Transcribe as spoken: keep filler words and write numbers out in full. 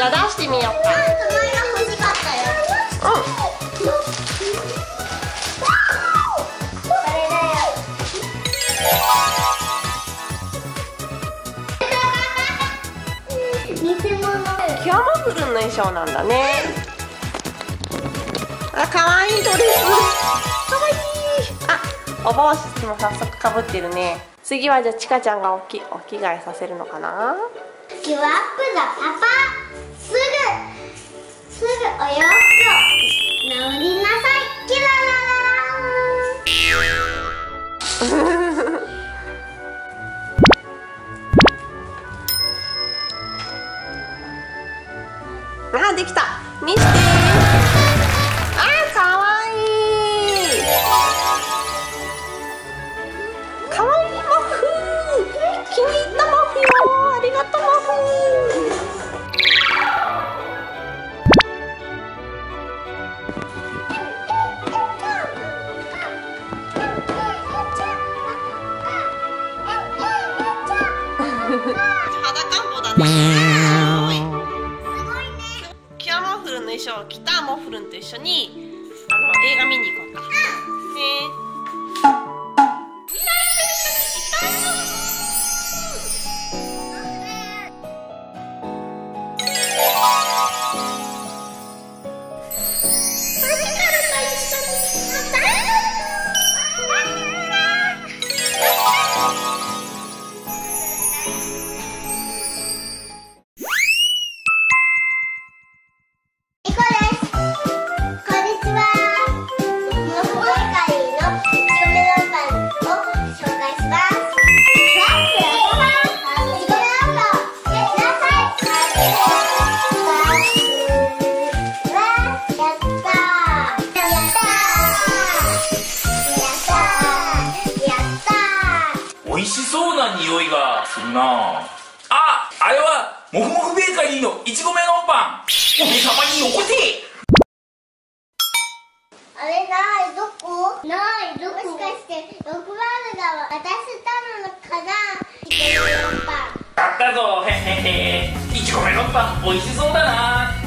じゃあ出してみようか。前が欲しかったよ。うん。これだよ。偽物。キャマフルの衣装なんだね。あ、可愛いドレス。可愛い。あ、お帽子も早速かぶってるね。次はじゃあちかちゃんがおきお着替えさせるのかな。ギブアップだパパ、すぐすぐお洋服を直りなさい、キラララーン。あ、できた。見してー。あ、かわいい。かわいいマフ。気に入ったマフよ。ありがとうマフ。裸んぼだね。衣装を着たモフルンと一緒にあの映画見に行こうか。うん、ね匂いがするなあ。あ、あれはモフモフベーカリーのいちごメロンパン。おめさまによこせ。あれないどこないどこ、もしかしてロックバールが渡したのかな。いちごメロンパンあったぞ。へへへ、いちごメロンパン美味しそうだな。